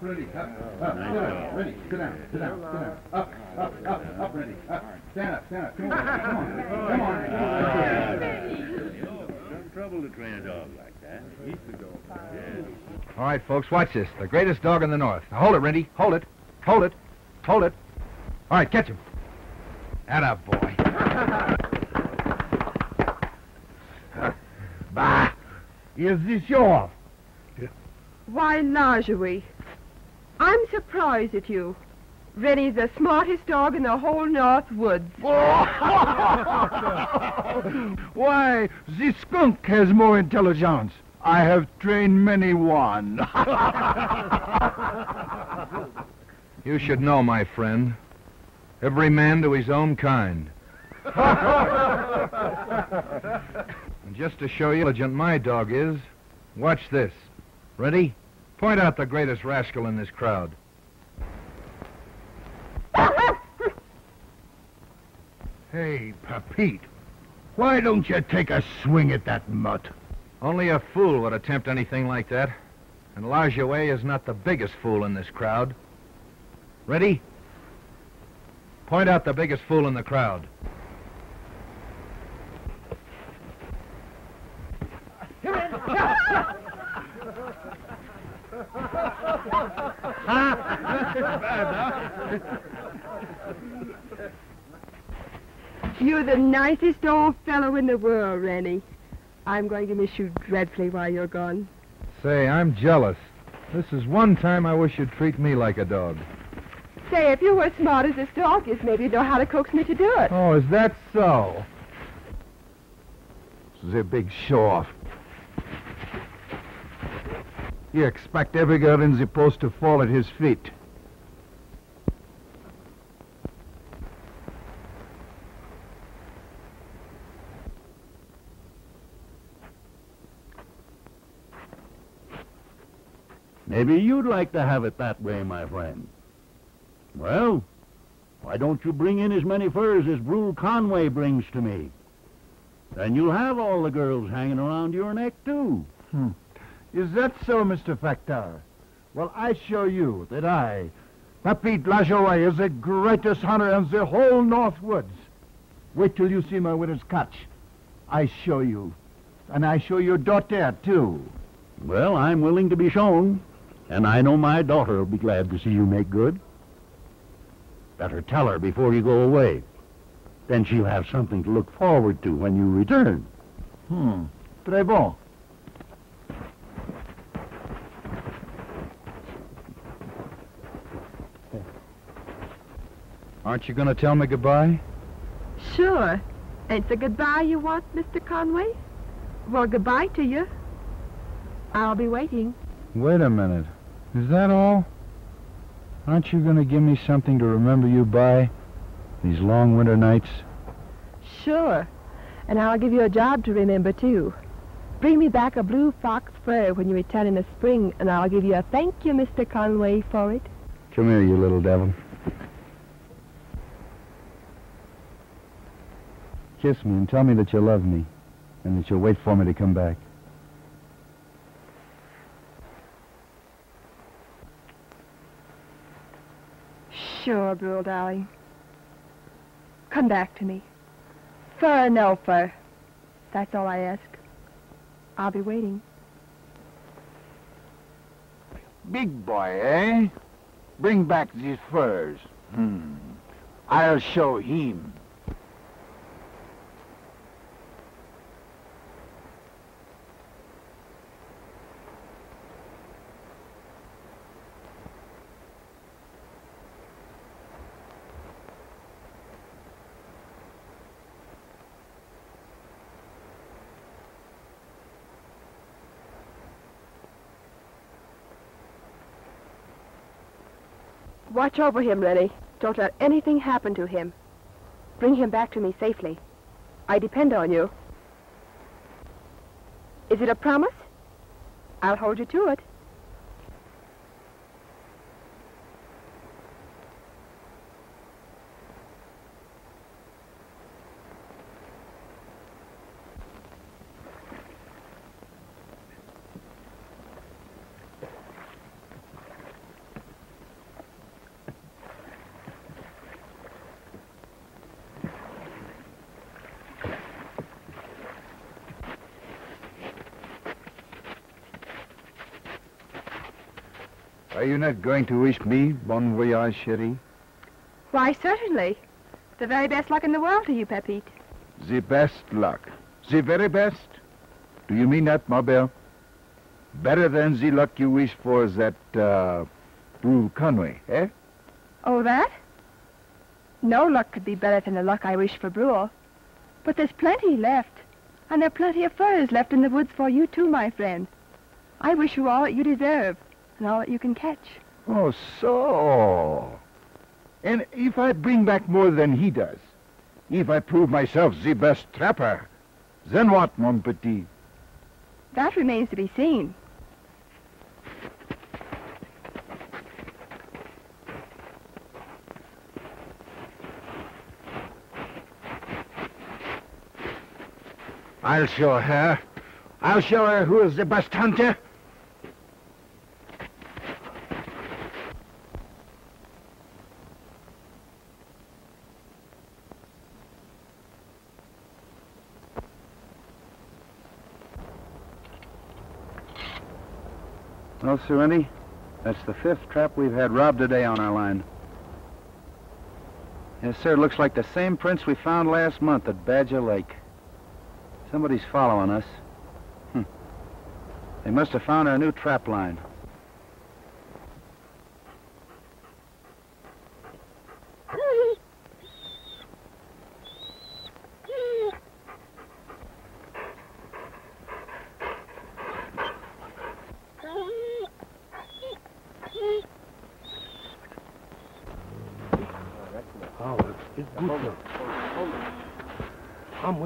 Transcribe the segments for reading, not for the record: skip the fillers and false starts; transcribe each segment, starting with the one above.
up, ready, up, up, up, ready, sit down, sit down, sit down, up, up, up, up, ready, up, stand up, stand up, come on, come on, come on. Don't trouble to train a dog like that. He's the dog. All right, folks, watch this. The greatest dog in the north. Now hold it, Renty, hold it, hold it, hold it. All right, catch him. Atta boy. Bah! Is this yours? Why, Lajoie, I'm surprised at you. Rennie's the smartest dog in the whole North Woods. Why, this skunk has more intelligence. I have trained many one. You should know, my friend, every man to his own kind. And just to show you how intelligent my dog is, watch this. Ready? Point out the greatest rascal in this crowd. Hey, Papite, why don't you take a swing at that mutt? Only a fool would attempt anything like that. And Lajoie is not the biggest fool in this crowd. Ready? Point out the biggest fool in the crowd. You're the nicest old fellow in the world, Rennie. I'm going to miss you dreadfully while you're gone. Say, I'm jealous. This is one time I wish you'd treat me like a dog. Say, if you were smart as this dog is, maybe you'd know how to coax me to do it. Oh, is that so? This is a big show-off. You expect every girl in the post to fall at his feet. Maybe you'd like to have it that way, my friend. Well, why don't you bring in as many furs as Brule Conway brings to me? Then you'll have all the girls hanging around your neck, too. Is that so, Mr. Factor? Well, I show you that I, Papite Lajoie, is the greatest hunter in the whole North Woods. Wait till you see my winner's catch. I show you. And I show your daughter, too. Well, I'm willing to be shown. And I know my daughter will be glad to see you make good. Better tell her before you go away. Then she'll have something to look forward to when you return. Très bon. Aren't you going to tell me goodbye? Sure. Ain't the goodbye you want, Mr. Conway? Well, goodbye to you. I'll be waiting. Wait a minute. Is that all? Aren't you going to give me something to remember you by these long winter nights? Sure. And I'll give you a job to remember, too. Bring me back a blue fox fur when you return in the spring, and I'll give you a thank you, Mr. Conway, for it. Come here, you little devil. Kiss me and tell me that you love me and that you'll wait for me to come back. Sure, Brule, darling. Come back to me. Fur or no fur. That's all I ask. I'll be waiting. Big boy, eh? Bring back these furs. I'll show him. Watch over him, Rennie. Don't let anything happen to him. Bring him back to me safely. I depend on you. Is it a promise? I'll hold you to it. Are you not going to wish me bon voyage, chérie? Why, certainly. The very best luck in the world to you, Papite. The best luck? The very best? Do you mean that, ma belle? Better than the luck you wish for that, Brule Conway, eh? Oh, that? No luck could be better than the luck I wish for Brule. But there's plenty left. And there are plenty of furs left in the woods for you, too, my friend. I wish you all that you deserve and all that you can catch. Oh, so. And if I bring back more than he does, if I prove myself the best trapper, then what, mon petit? That remains to be seen. I'll show her. I'll show her who is the best hunter. Well, Serenity, that's the fifth trap we've had robbed today on our line. Yes, sir, looks like the same prints we found last month at Badger Lake. Somebody's following us. They must have found our new trap line.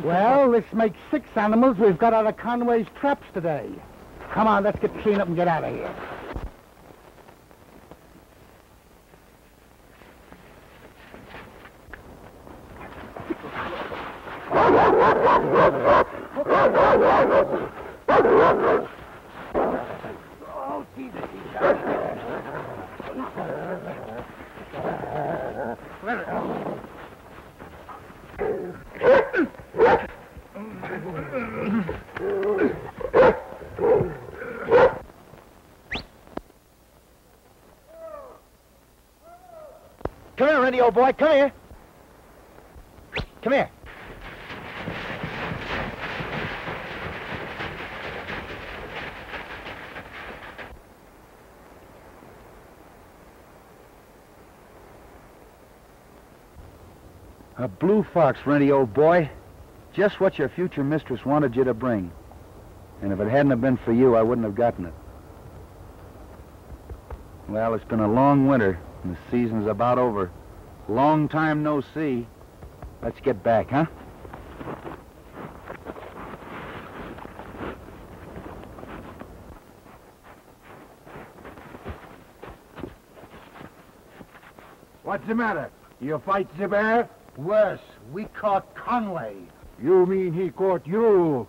Well, this makes six animals we've got out of Conway's traps today. Come on, let's get cleaned up and get out of here. Come here, Randy, old boy. Come here. Come here. A blue fox, Randy, old boy. Just what your future mistress wanted you to bring. And if it hadn't have been for you, I wouldn't have gotten it. Well, it's been a long winter. The season's about over. Long time no see. Let's get back, huh? What's the matter? You fight the bear? Worse, we caught Conway. You mean he caught you?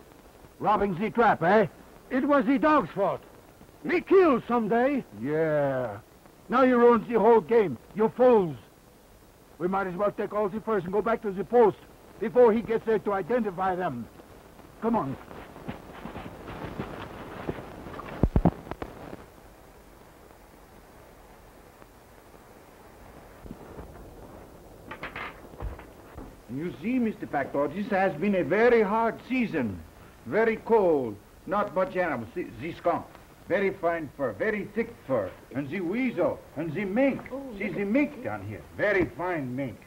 Robbing the trap, eh? It was the dog's fault. Me kill someday. Yeah. Now you ruined the whole game, you fools. We might as well take all the furs and go back to the post before he gets there to identify them. Come on. You see, Mr. Factor, this has been a very hard season. Very cold, not much animals, this camp. Very fine fur, very thick fur, and the weasel, and the mink. See the mink down here, very fine mink.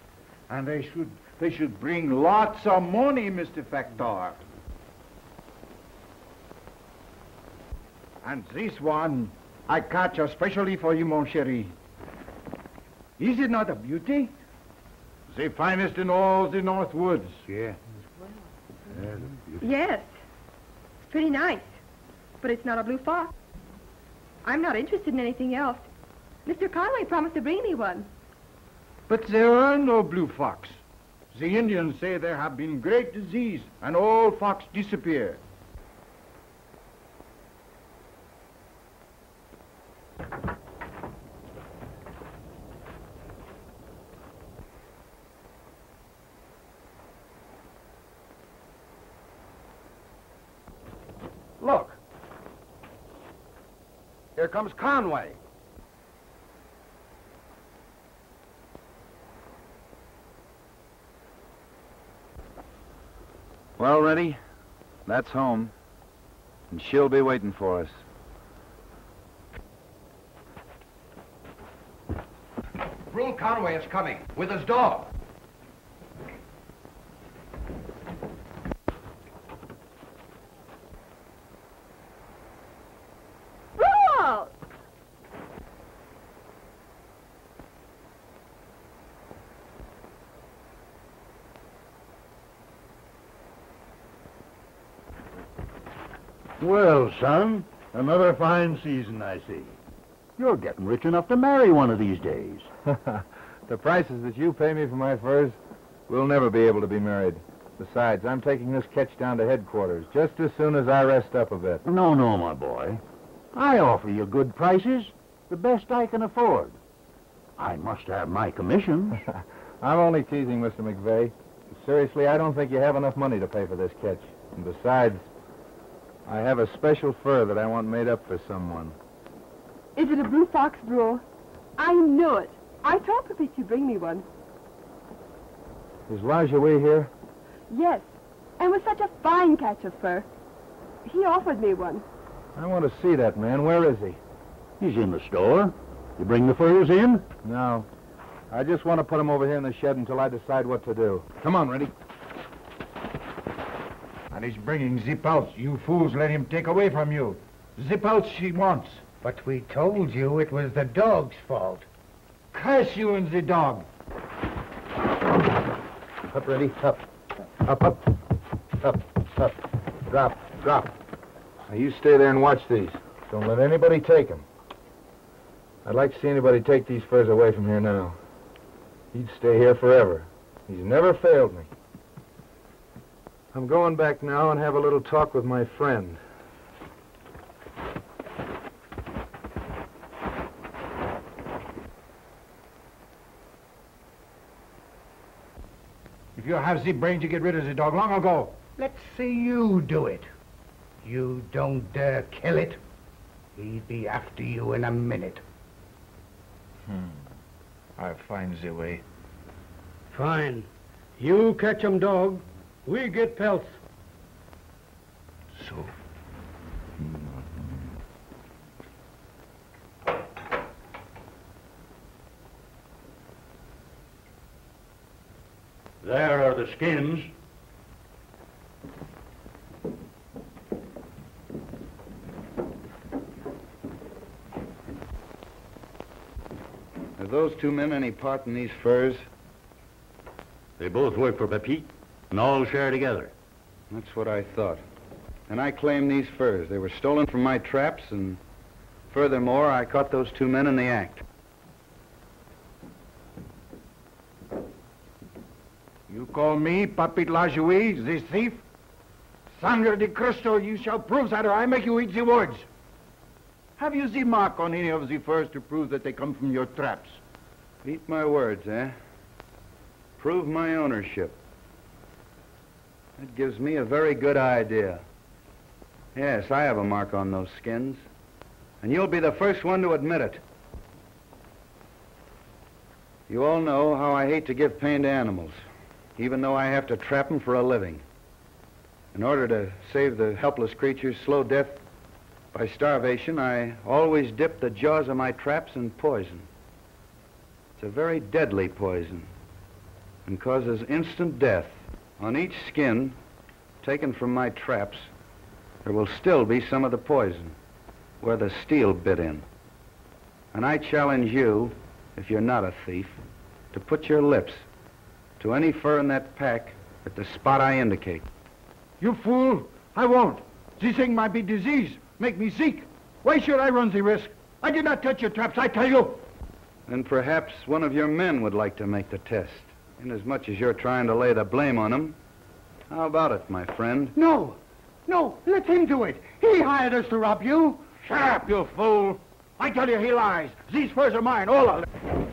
And they should bring lots of money, Mr. Factor. And this one, I catch especially for you, mon chéri. Is it not a beauty? The finest in all the North Woods. Yeah. Yes, it's pretty nice, but it's not a blue fox. I'm not interested in anything else. Mr. Conway promised to bring me one. But there are no blue fox. The Indians say there have been great disease and all fox disappear. Look. Here comes Conway. Well, Rennie, that's home. And she'll be waiting for us. Brule Conway is coming with his dog. Brule! Well, son, another fine season, I see. You're getting rich enough to marry one of these days. The prices that you pay me for my furs, we'll never be able to be married. Besides, I'm taking this catch down to headquarters just as soon as I rest up a bit. No, no, my boy. I offer you good prices, the best I can afford. I must have my commission. I'm only teasing, Mr. McVeigh. Seriously, I don't think you have enough money to pay for this catch. And besides, I have a special fur that I want made up for someone. Is it a blue fox, Brule? I knew it. I told Papite you'd bring me one. Is Lajoie here? Yes, and with such a fine catch of fur. He offered me one. I want to see that man. Where is he? He's in the store. You bring the furs in? No. I just want to put him over here in the shed until I decide what to do. Come on, Rennie. And he's bringing the pouch. You fools let him take away from you. The pouch she wants. But we told you it was the dog's fault. Curse you and the dog. Up, Rennie, up. Up, up. Up, up. Drop, drop. Now you stay there and watch these. Don't let anybody take them. I'd like to see anybody take these furs away from here now. He'd stay here forever. He's never failed me. I'm going back now and have a little talk with my friend. You have the brain to get rid of the dog long ago. Let's see you do it. You don't dare kill it. He'd be after you in a minute. I'll find the way. Fine. You catch him, dog. We get pelts. So. There are the skins. Are those two men any part in these furs? They both work for Papite and all share together. That's what I thought. And I claim these furs. They were stolen from my traps, and furthermore, I caught those two men in the act. You call me Papite Lajoie, this thief? Sangre de Cristo, you shall prove that, or I make you eat the words. Have you the mark on any of the furs to prove that they come from your traps? Eat my words, eh? Prove my ownership. That gives me a very good idea. Yes, I have a mark on those skins. And you'll be the first one to admit it. You all know how I hate to give pain to animals, even though I have to trap them for a living. In order to save the helpless creatures slow death by starvation, I always dip the jaws of my traps in poison. It's a very deadly poison and causes instant death. On each skin taken from my traps, there will still be some of the poison where the steel bit in. And I challenge you, if you're not a thief, to put your lips to any fur in that pack at the spot I indicate. You fool! I won't. This thing might be disease. Make me sick. Why should I run the risk? I did not touch your traps, I tell you. Then perhaps one of your men would like to make the test. Inasmuch as you're trying to lay the blame on him, how about it, my friend? No. No, let him do it. He hired us to rob you. Shut up, you fool. I tell you, he lies. These furs are mine, all of them.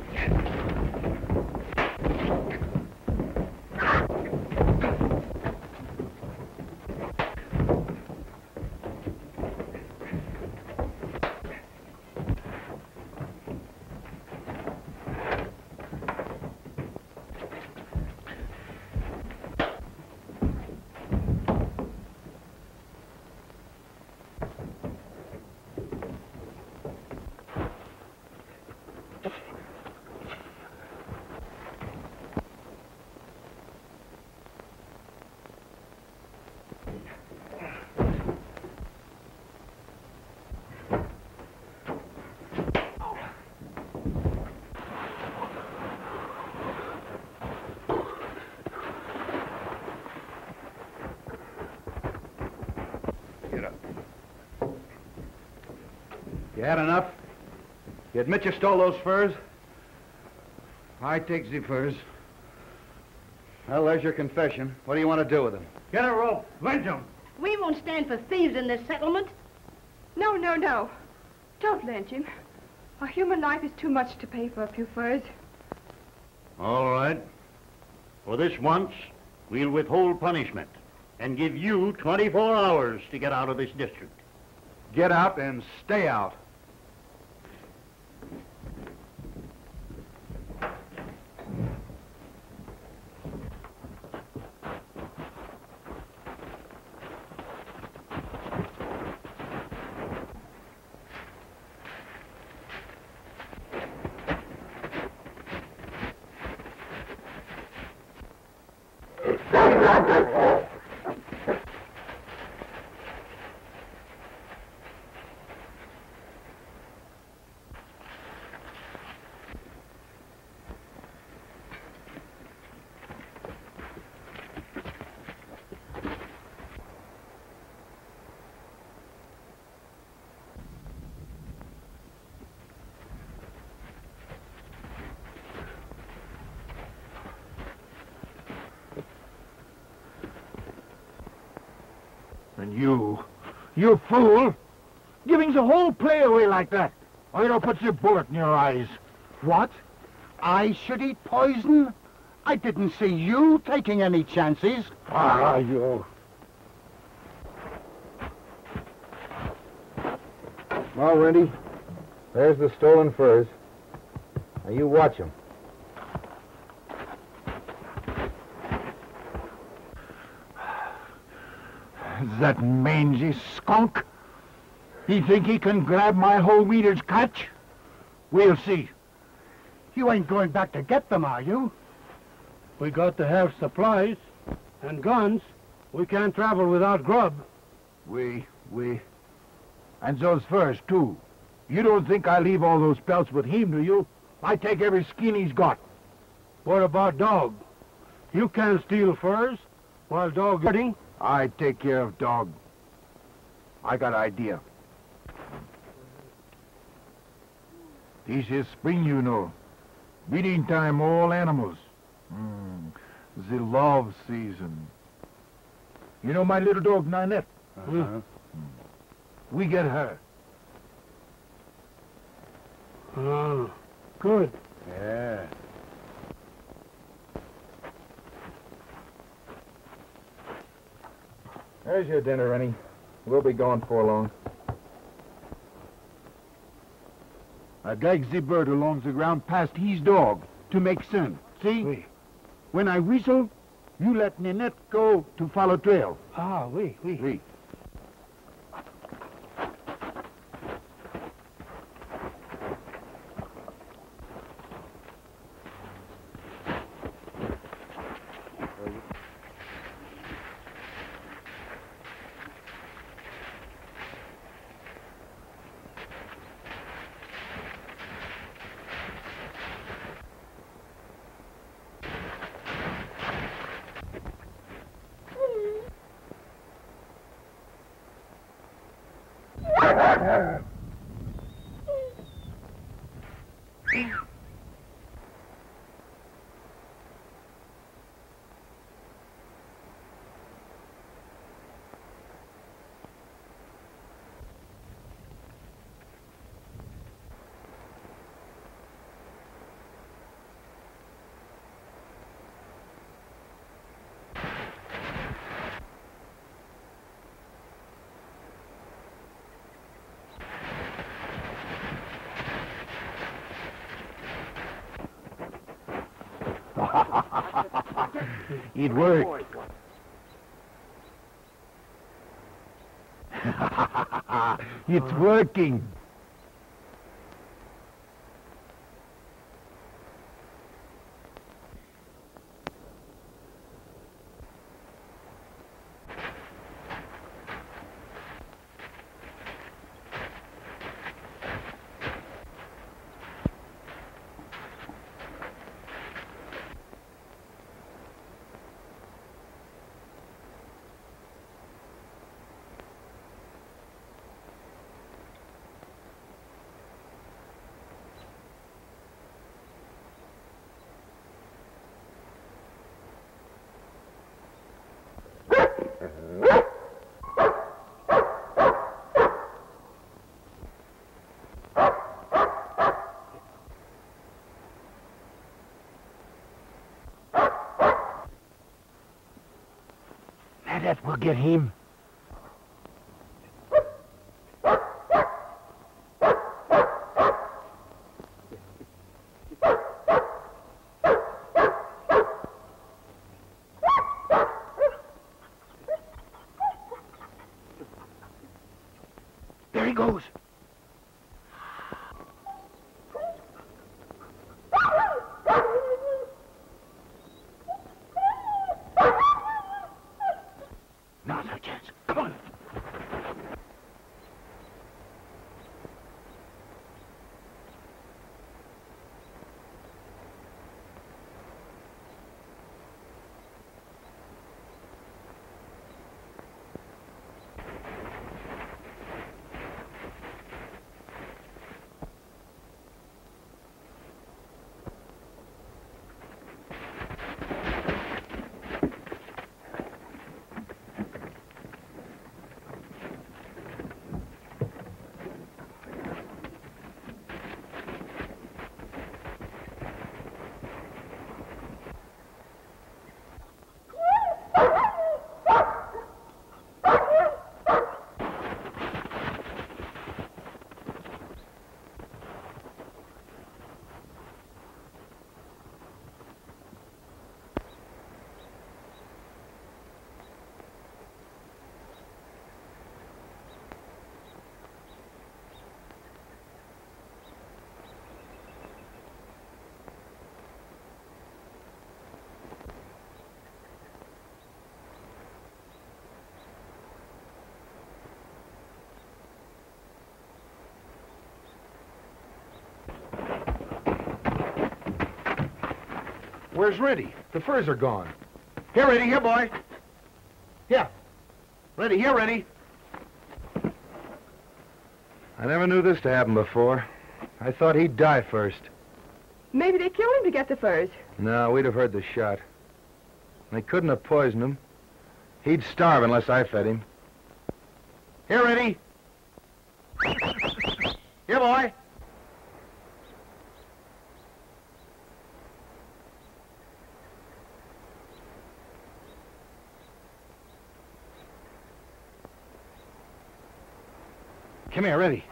had enough? You admit you stole those furs? I take the furs. Well, there's your confession. What do you want to do with them? Get a rope. Lynch them. We won't stand for thieves in this settlement. No, no, no. Don't lynch him. A human life is too much to pay for a few furs. All right. For this once, we'll withhold punishment and give you 24 hours to get out of this district. Get out and stay out. You fool! Giving the whole play away like that. Or you don't put your bullet in your eyes. What? I should eat poison? I didn't see you taking any chances. Ah, you. Well, Randy, there's the stolen furs. Now you watch them. That mangy skunk. He think he can grab my whole meter's catch? We'll see. You ain't going back to get them, are you? We got to have supplies and guns. We can't travel without grub. We. And those furs, too. You don't think I leave all those pelts with him, do you? I take every skin he's got. What about Dog? You can't steal furs while Dog is hurting. I take care of Dog. I got an idea. This is spring, you know. Breeding time, all animals. The love season. You know my little dog, Nanette? We get her. Oh, good. Yeah. There's your dinner, Rennie. We'll be gone for long. I drag the bird along the ground past his dog to make sound. See? Oui. When I whistle, you let Nanette go to follow trail. Ah, oui, oui. Oui. It worked. It's working. Now that will get him. There he goes. Now's our chance. Come on. Where's Reddy? The furs are gone. Here, Reddy, here, boy. Here. Reddy, here, Reddy. I never knew this to happen before. I thought he'd die first. Maybe they killed him to get the furs. No, we'd have heard the shot. They couldn't have poisoned him. He'd starve unless I fed him. Here, Reddy. Here, boy. Come here, Reddy.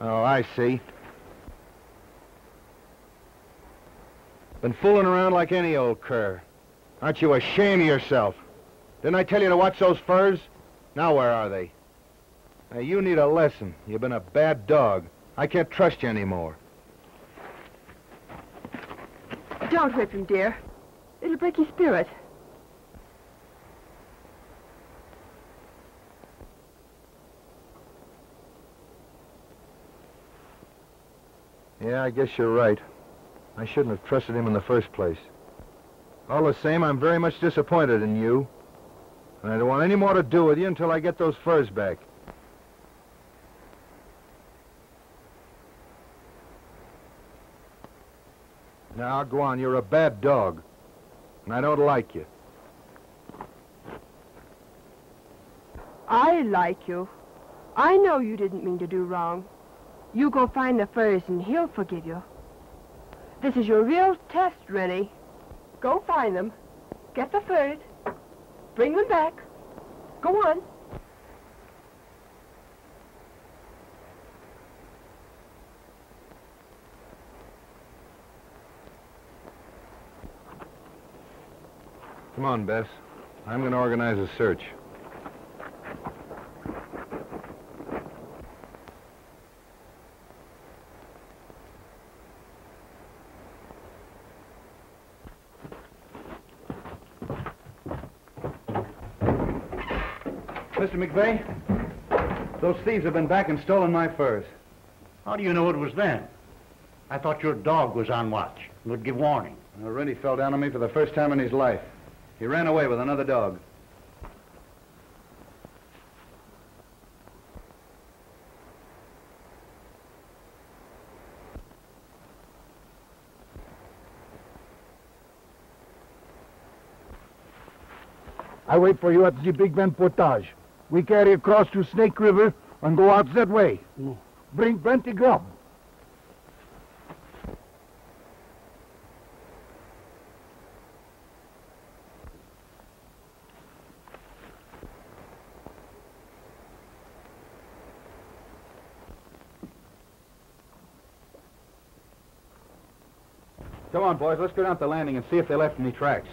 Oh, I see. Been fooling around like any old cur. Aren't you ashamed of yourself? Didn't I tell you to watch those furs? Now where are they? Now, you need a lesson. You've been a bad dog. I can't trust you anymore. Don't whip him, dear. It'll break his spirit. Yeah, I guess you're right. I shouldn't have trusted him in the first place. All the same, I'm very much disappointed in you. And I don't want any more to do with you until I get those furs back. Now, go on. You're a bad dog. And I don't like you. I like you. I know you didn't mean to do wrong. You go find the furs and he'll forgive you. This is your real test, Reddy. Go find them. Get the furs. Bring them back. Go on. Come on, Bess. I'm going to organize a search. Mr. McVeigh, those thieves have been back and stolen my furs. How do you know it was them? I thought your dog was on watch and would give warning. Well, Reddy fell down on me for the first time in his life. He ran away with another dog. I wait for you at the Big Bend Portage. We carry across to Snake River and go out that way. Mm. Bring plenty grub. Come on, boys, let's go down to the landing and see if they left any tracks.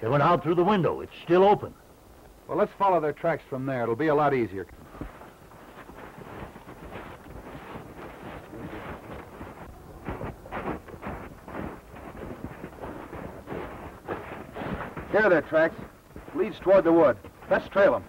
They went out through the window. It's still open. Well, let's follow their tracks from there. It'll be a lot easier. Here are their tracks. Leads toward the wood. Let's trail them.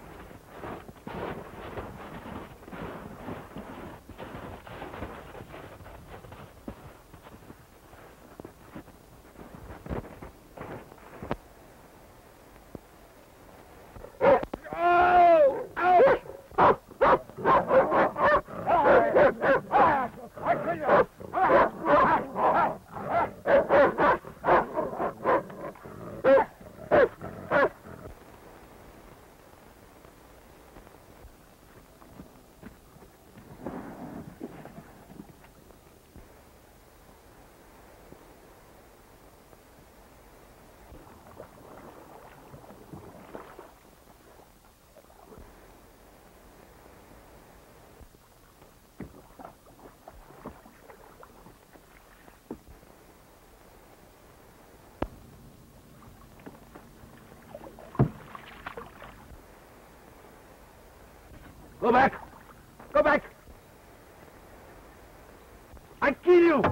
Go back! Go back! I kill you!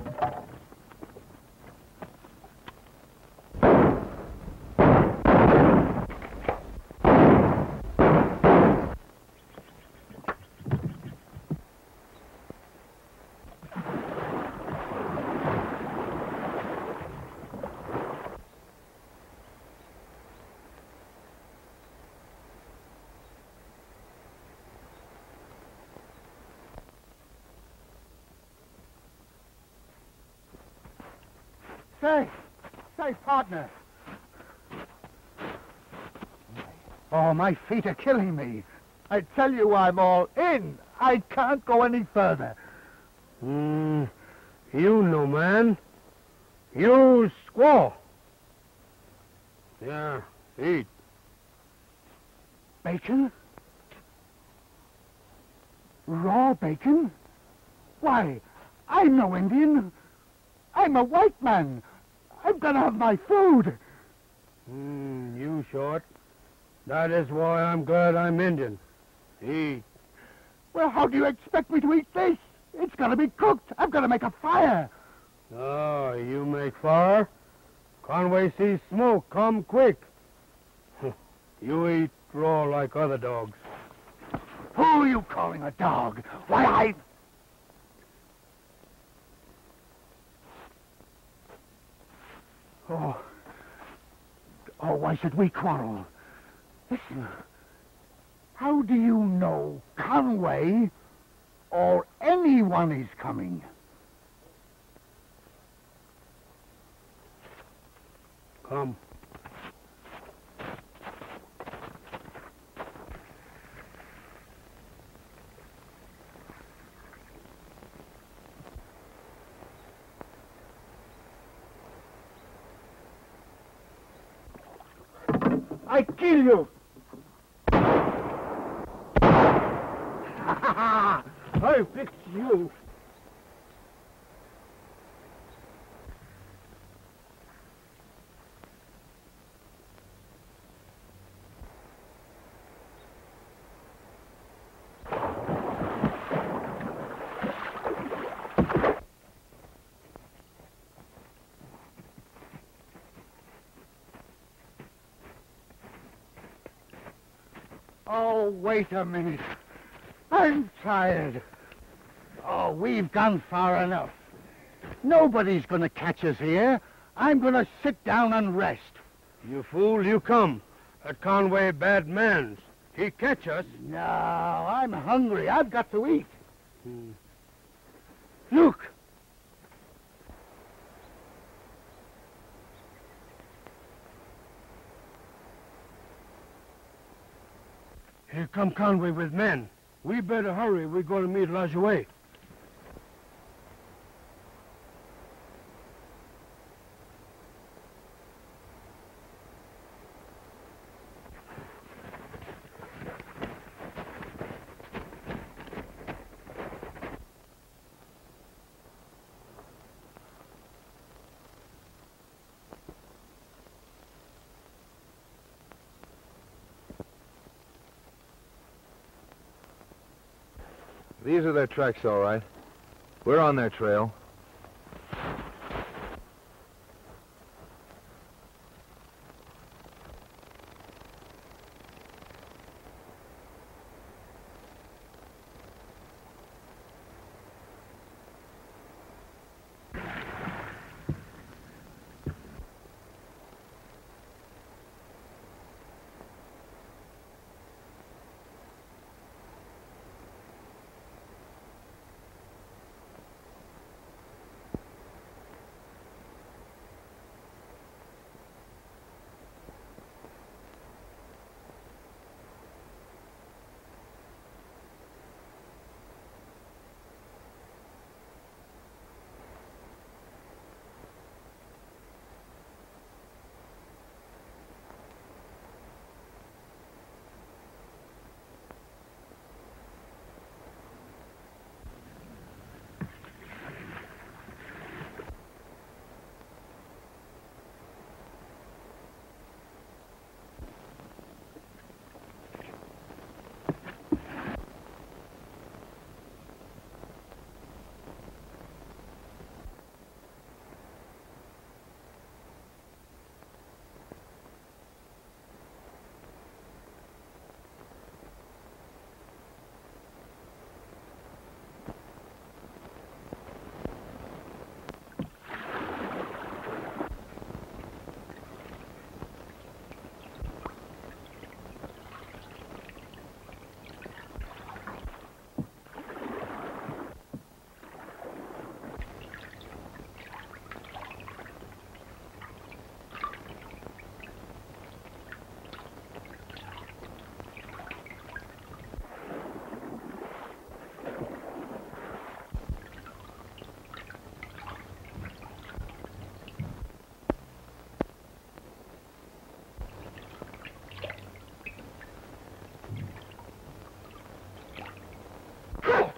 Say, partner. Oh, my feet are killing me. I tell you, I'm all in. I can't go any further. You new man. You squaw. Yeah, eat. Bacon? Raw bacon? Why, I'm no Indian. I'm a white man. I'm gonna have my food. You short. That is why I'm glad I'm Indian. Eat. Well, how do you expect me to eat this? It's gonna be cooked. I'm gonna make a fire. Oh, you make fire? Conway sees smoke. Come quick. You eat raw like other dogs. Who are you calling a dog? Why, I... Oh, why should we quarrel? Listen, how do you know Conway or anyone is coming? Come. I kill you! I fix you! Oh, wait a minute. I'm tired. Oh, we've gone far enough. Nobody's gonna catch us here. I'm gonna sit down and rest. You fool, you come. At Conway, bad man's. He catch us. No, I'm hungry. I've got to eat. Look. Here come Conway with men. We better hurry. We're going to meet Lajoie. These are their tracks, all right. We're on their trail.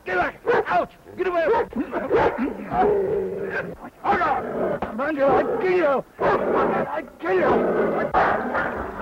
Get back! Ouch! Get away! Hold on! Mind you, I'd kill you! I'd kill you!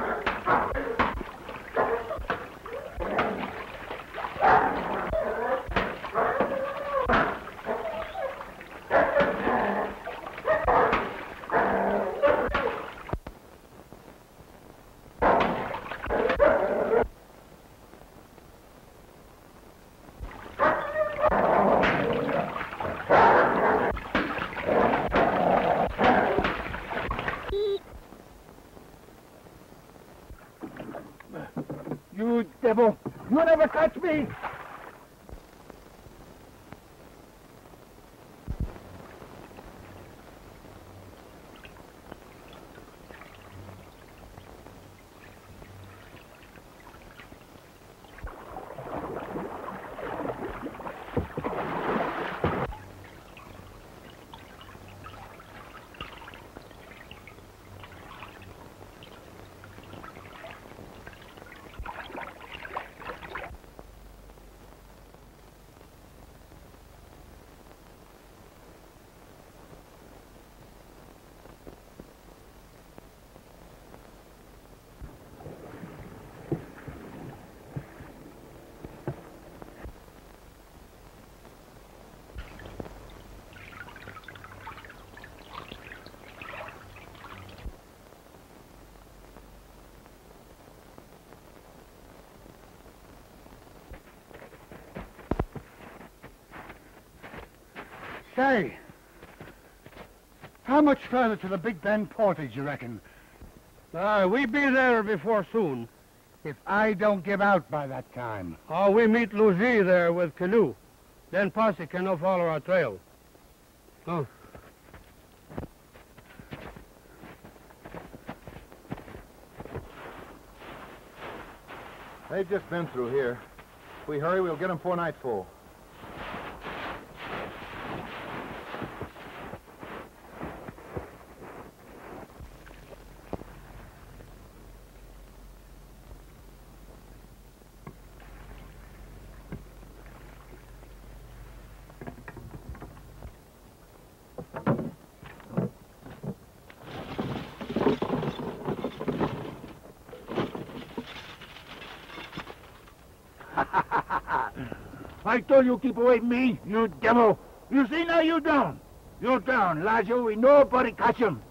You devil! You never touch me! Hey, how much further to the Big Bend Portage, you reckon? We be there before soon. If I don't give out by that time. Oh, we meet Lajoie there with canoe. Then posse cannot follow our trail. Oh. They've just been through here. If we hurry, we'll get them before nightfall. I told you keep away me, you devil. You see now, you down. You down, Lajoie. We nobody catch him.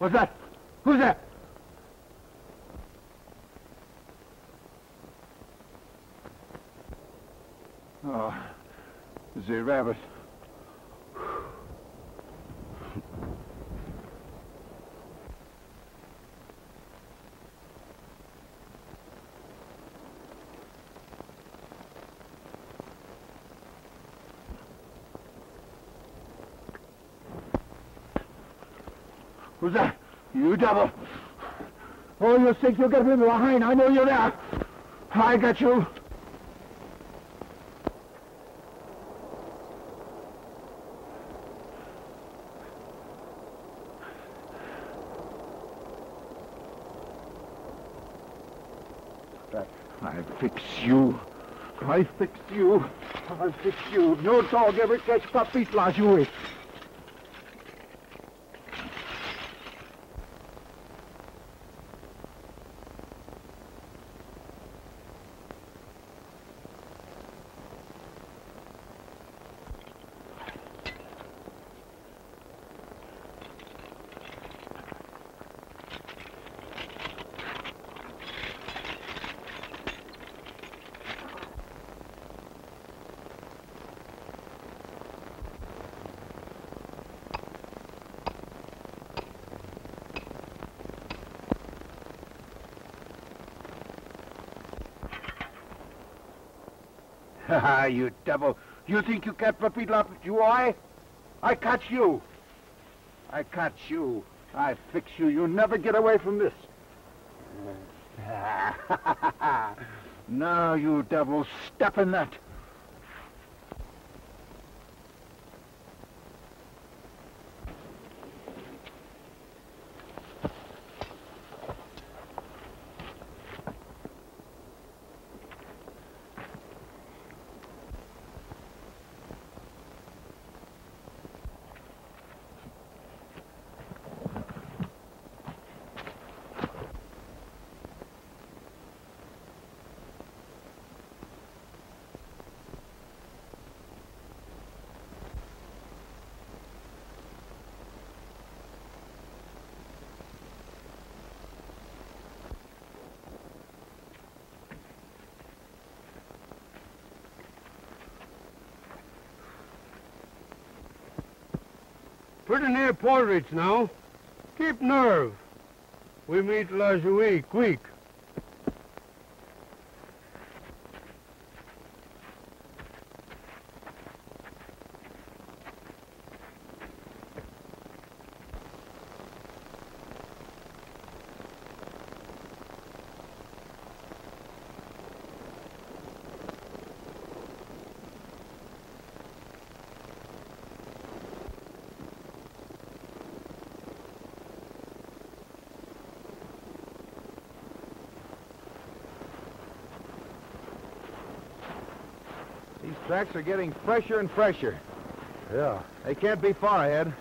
What's that? Who's that? Oh, the rabbit. Who's that? You devil! Oh, you think you'll get me behind? I know you're there. I got you. I fix you. I fix you. I fix you. No dog ever catch Papite Lajoie. Ah, you devil. You think you catch Papite Lajoie? I catch you. I catch you. I fix you. You never get away from this. Now, you devil, step in that. Pretty near Portage now. Keep nerve. We meet Lajoie quick. Tracks are getting fresher and fresher. Yeah. They can't be far ahead.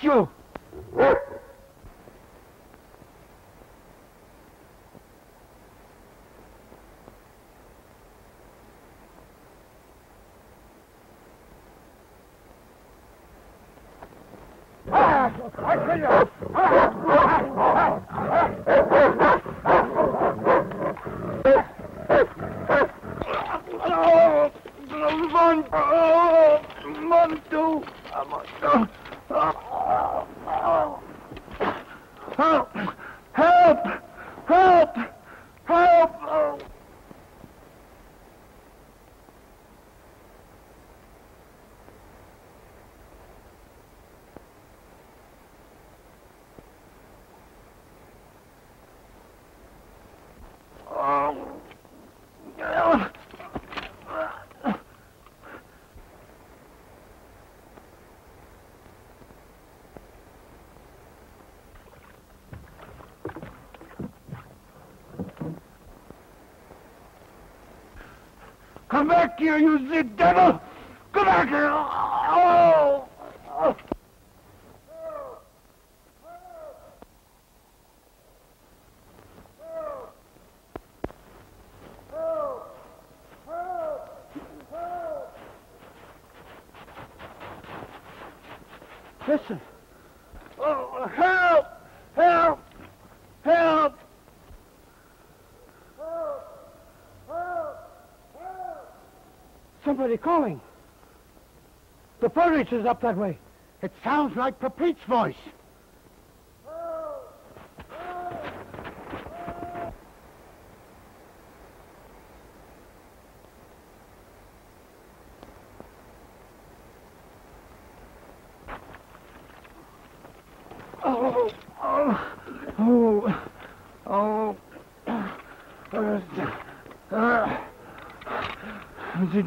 You! Come back here, you sick devil! Come back here! Oh! Listen! Oh, help! Help! Help! Somebody calling. The Portage is up that way. It sounds like Papite's voice.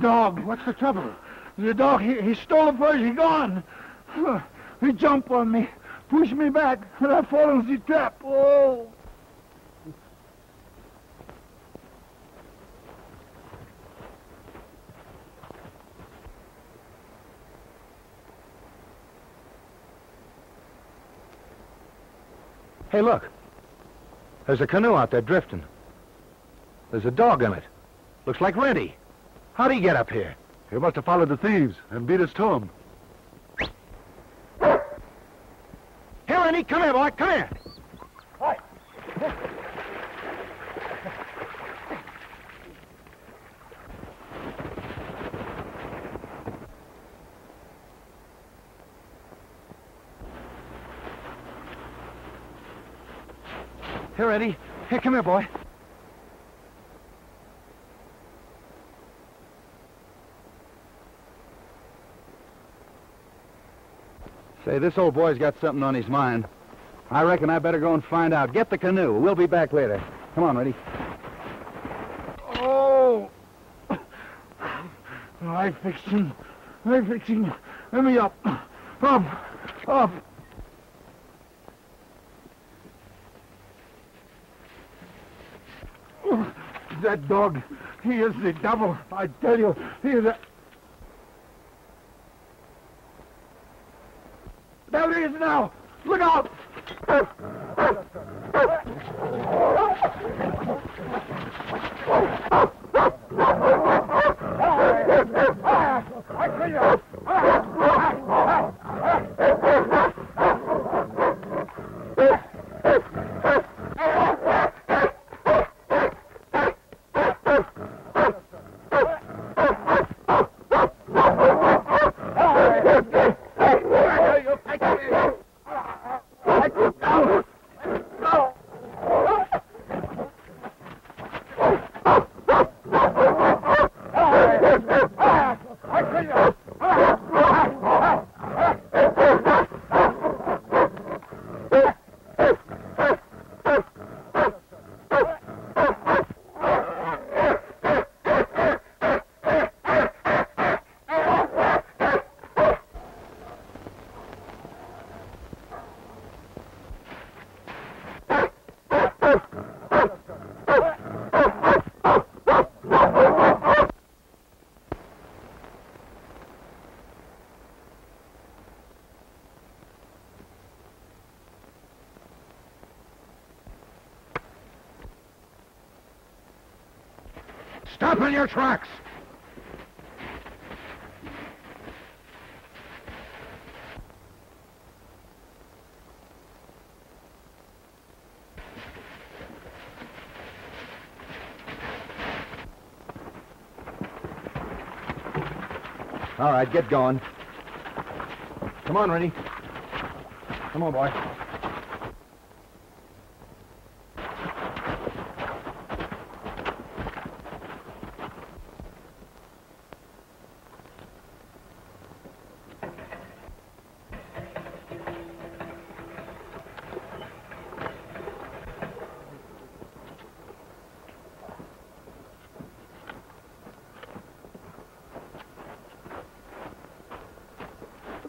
Dog, what's the trouble? The dog, he stole the purse, he gone. He jumped on me, pushed me back, and I fell into the trap. Oh. Hey, look. There's a canoe out there drifting. There's a dog in it. Looks like Renty. How'd he get up here? He must have followed the thieves and beat us to them. Here, Renty, come here, boy, come here. Hi. Here, Renty. Here, come here, boy. Say, this old boy's got something on his mind. I reckon I better go and find out. Get the canoe. We'll be back later. Come on, Renty. Oh! I fixed him. Let me up. Up. That dog, he is the devil. I tell you, he is a... There he is now! Look out! Stop in your tracks! All right, get going. Come on, Renty. Come on, boy.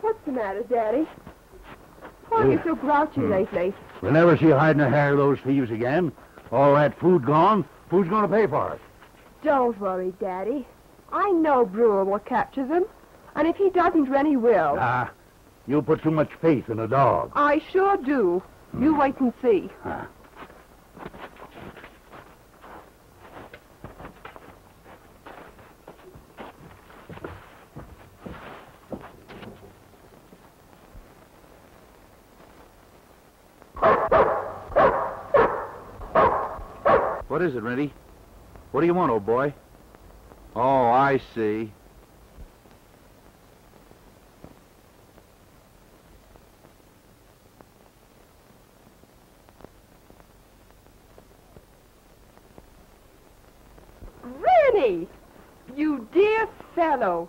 What's the matter, Daddy? Why are you so grouchy lately? We'll never see hiding a hair of those thieves again. All that food gone, food's going to pay for it. Don't worry, Daddy. I know Brule will capture them. And if he doesn't, Renty will. Ah, you put too much faith in a dog. I sure do. You wait and see. Ah. What is it, Renty? What do you want, old boy? Oh, I see. Renty! You dear fellow.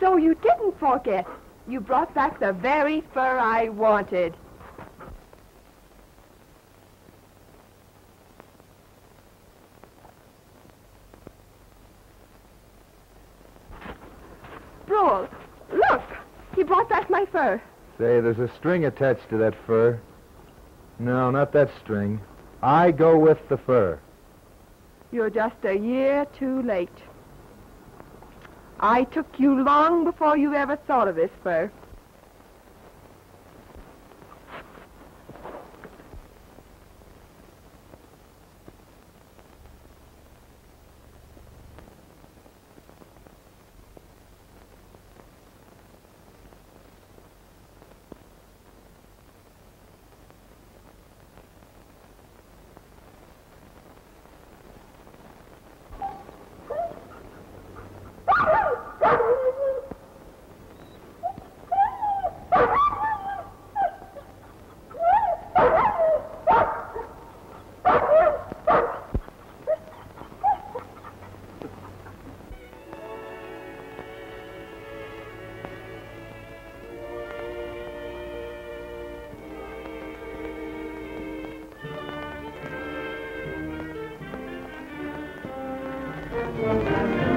So you didn't forget. You brought back the very fur I wanted. fur. Say, there's a string attached to that fur. No, not that string. I go with the fur. You're just a year too late. I took you long before you ever thought of this fur. Thank you.